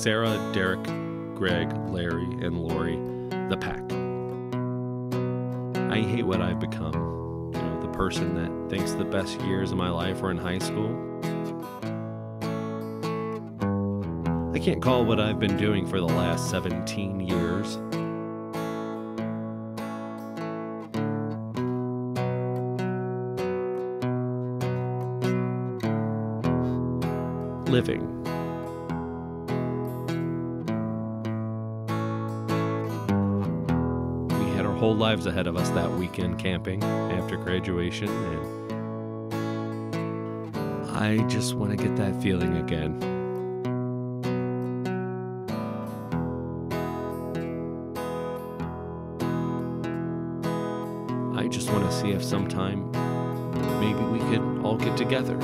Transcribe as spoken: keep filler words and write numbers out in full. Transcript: Sarah, Derek, Greg, Larry, and Lori, The Pack. I hate what I've become, you know, the person that thinks the best years of my life were in high school. I can't call what I've been doing for the last seventeen years. Living. We had our whole lives ahead of us that weekend camping after graduation, and I just want to get that feeling again. I just want to see if sometime maybe we could all get together.